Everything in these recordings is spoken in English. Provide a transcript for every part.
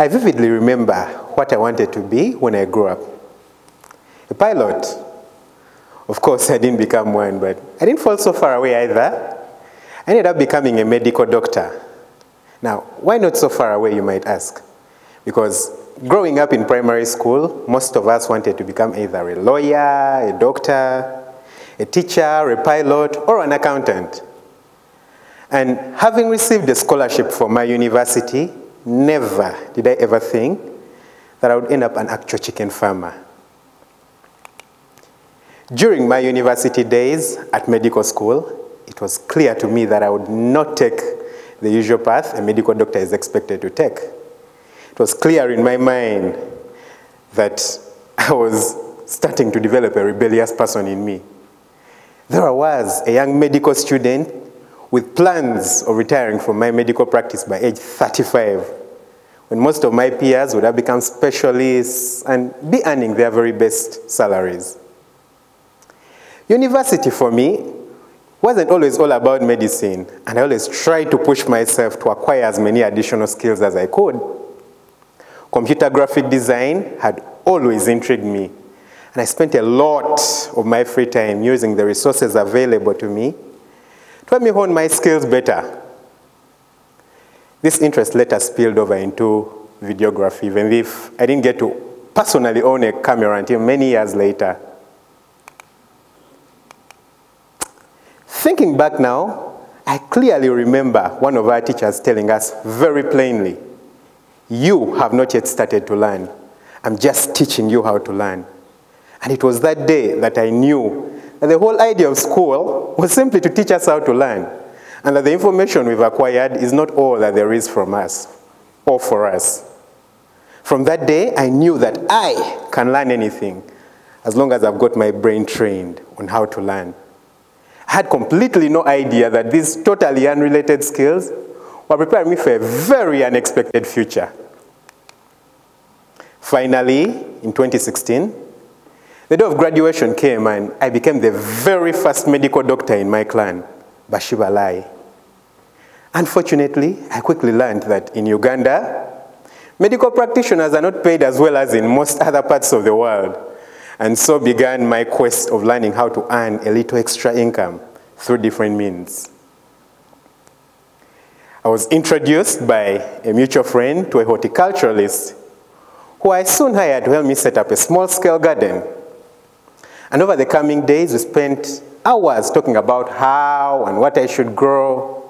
I vividly remember what I wanted to be when I grew up. A pilot. Of course, I didn't become one, but I didn't fall so far away either. I ended up becoming a medical doctor. Now, why not so far away, you might ask? Because growing up in primary school, most of us wanted to become either a lawyer, a doctor, a teacher, a pilot, or an accountant. And having received a scholarship from my university, never did I ever think that I would end up an actual chicken farmer. During my university days at medical school, it was clear to me that I would not take the usual path a medical doctor is expected to take. It was clear in my mind that I was starting to develop a rebellious person in me. There I was, a young medical student with plans of retiring from my medical practice by age 35, when most of my peers would have become specialists and be earning their very best salaries. University for me wasn't always all about medicine, and I always tried to push myself to acquire as many additional skills as I could. Computer graphic design had always intrigued me, and I spent a lot of my free time using the resources available to me to help me hone my skills better. This interest later spilled over into videography, even if I didn't get to personally own a camera until many years later. Thinking back now, I clearly remember one of our teachers telling us very plainly, "You have not yet started to learn. I'm just teaching you how to learn." And it was that day that I knew that the whole idea of school was simply to teach us how to learn, and that the information we've acquired is not all that there is from us, or for us. From that day, I knew that I can learn anything, as long as I've got my brain trained on how to learn. I had completely no idea that these totally unrelated skills were preparing me for a very unexpected future. Finally, in 2016, the day of graduation came and I became the very first medical doctor in my clan, Bashibalai. Unfortunately, I quickly learned that in Uganda, medical practitioners are not paid as well as in most other parts of the world. And so began my quest of learning how to earn a little extra income through different means. I was introduced by a mutual friend to a horticulturalist who I soon hired to help me set up a small-scale garden. And over the coming days, we spent hours talking about how and what I should grow.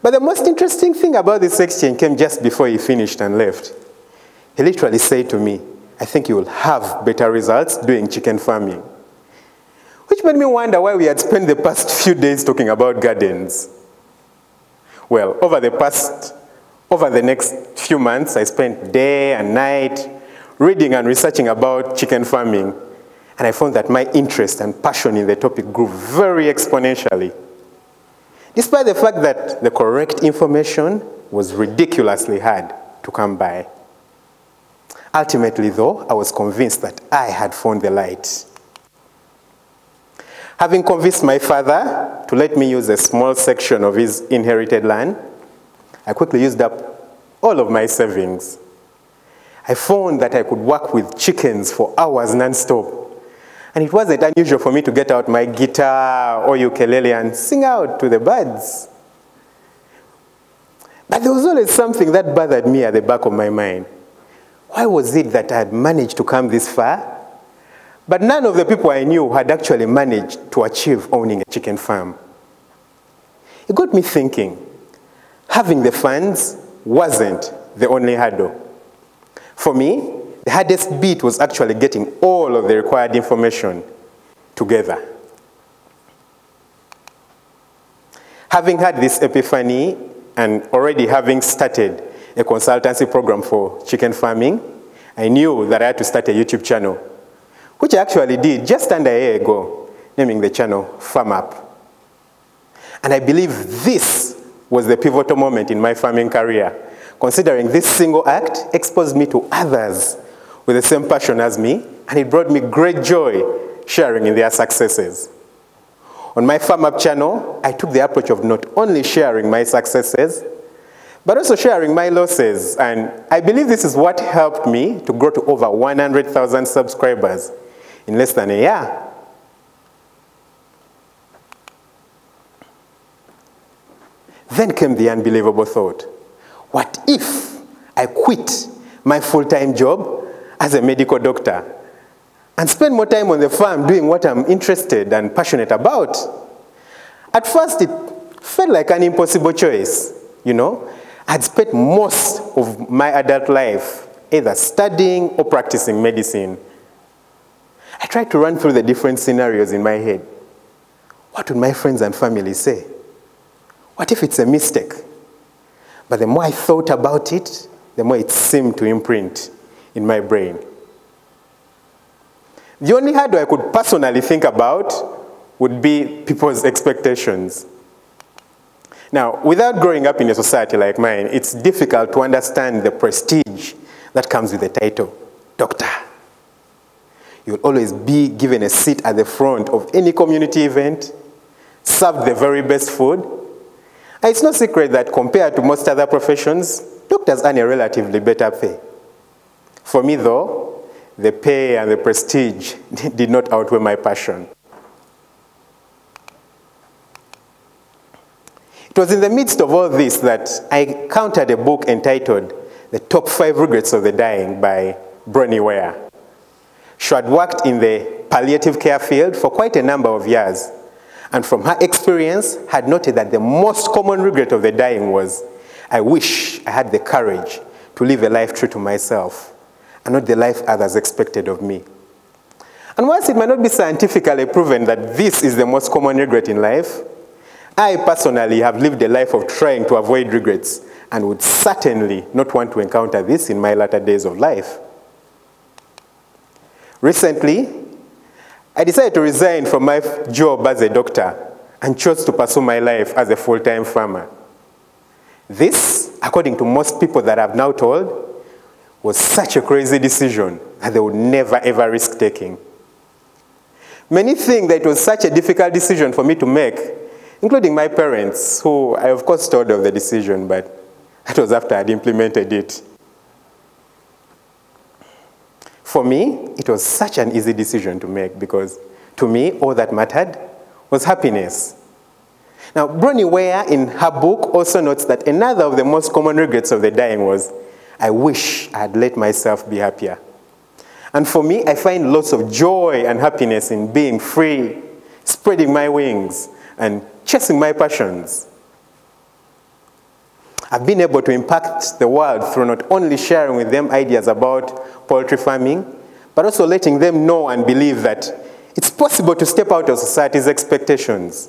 But the most interesting thing about this exchange came just before he finished and left. He literally said to me, "I think you will have better results doing chicken farming." Which made me wonder why we had spent the past few days talking about gardens. Well, over the next few months, I spent day and night reading and researching about chicken farming, and I found that my interest and passion in the topic grew very exponentially, despite the fact that the correct information was ridiculously hard to come by. Ultimately, though, I was convinced that I had found the light. Having convinced my father to let me use a small section of his inherited land, I quickly used up all of my savings. I found that I could work with chickens for hours non-stop, and it wasn't unusual for me to get out my guitar or ukulele and sing out to the birds. But there was always something that bothered me at the back of my mind. Why was it that I had managed to come this far, but none of the people I knew had actually managed to achieve owning a chicken farm? It got me thinking. Having the funds wasn't the only hurdle. For me, the hardest bit was actually getting all of the required information together. Having had this epiphany and already having started a consultancy program for chicken farming, I knew that I had to start a YouTube channel, which I actually did just under a year ago, naming the channel FarmUp. And I believe this was the pivotal moment in my farming career, considering this single act exposed me to others with the same passion as me, and it brought me great joy sharing in their successes. On my FarmUp channel, I took the approach of not only sharing my successes, but also sharing my losses. And I believe this is what helped me to grow to over 100,000 subscribers in less than a year. Then came the unbelievable thought, what if I quit my full-time job as a medical doctor and spend more time on the farm doing what I'm interested and passionate about? At first, it felt like an impossible choice, you know. I'd spent most of my adult life either studying or practicing medicine. I tried to run through the different scenarios in my head. What would my friends and family say? What if it's a mistake? But the more I thought about it, the more it seemed to imprint in my brain. The only hurdle I could personally think about would be people's expectations. Now, without growing up in a society like mine, it's difficult to understand the prestige that comes with the title, doctor. You'll always be given a seat at the front of any community event, served the very best food. And it's no secret that compared to most other professions, doctors earn a relatively better pay. For me, though, the pay and the prestige did not outweigh my passion. It was in the midst of all this that I encountered a book entitled The Top Five Regrets of the Dying by Bronnie Ware. She had worked in the palliative care field for quite a number of years, and from her experience had noted that the most common regret of the dying was, I wish I had the courage to live a life true to myself and not the life others expected of me. And whilst it might not be scientifically proven that this is the most common regret in life, I personally have lived a life of trying to avoid regrets and would certainly not want to encounter this in my latter days of life. Recently, I decided to resign from my job as a doctor and chose to pursue my life as a full-time farmer. This, according to most people that I've now told, was such a crazy decision that they would never ever risk taking. Many think that it was such a difficult decision for me to make, including my parents, who I of course told of the decision, but that was after I'd implemented it. For me, it was such an easy decision to make because to me, all that mattered was happiness. Now, Bronnie Ware in her book also notes that another of the most common regrets of the dying was, I wish I had let myself be happier. And for me, I find lots of joy and happiness in being free, spreading my wings, and chasing my passions. I've been able to impact the world through not only sharing with them ideas about poultry farming, but also letting them know and believe that it's possible to step out of society's expectations,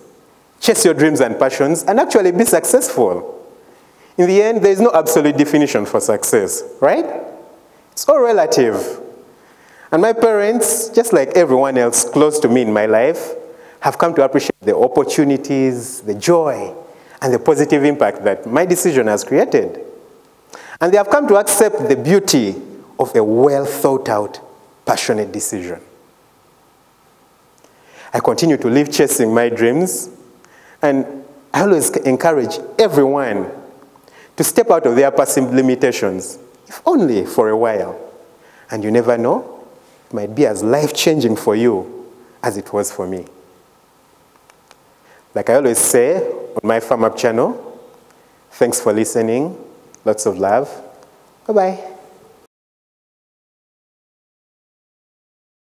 chase your dreams and passions, and actually be successful. In the end, there is no absolute definition for success, right? It's all relative. And my parents, just like everyone else close to me in my life, have come to appreciate the opportunities, the joy, and the positive impact that my decision has created. And they have come to accept the beauty of a well-thought-out, passionate decision. I continue to live chasing my dreams, and I always encourage everyone to step out of their passive limitations, if only for a while. And you never know, it might be as life-changing for you as it was for me. Like I always say on my FarmUp channel, thanks for listening, lots of love, bye-bye.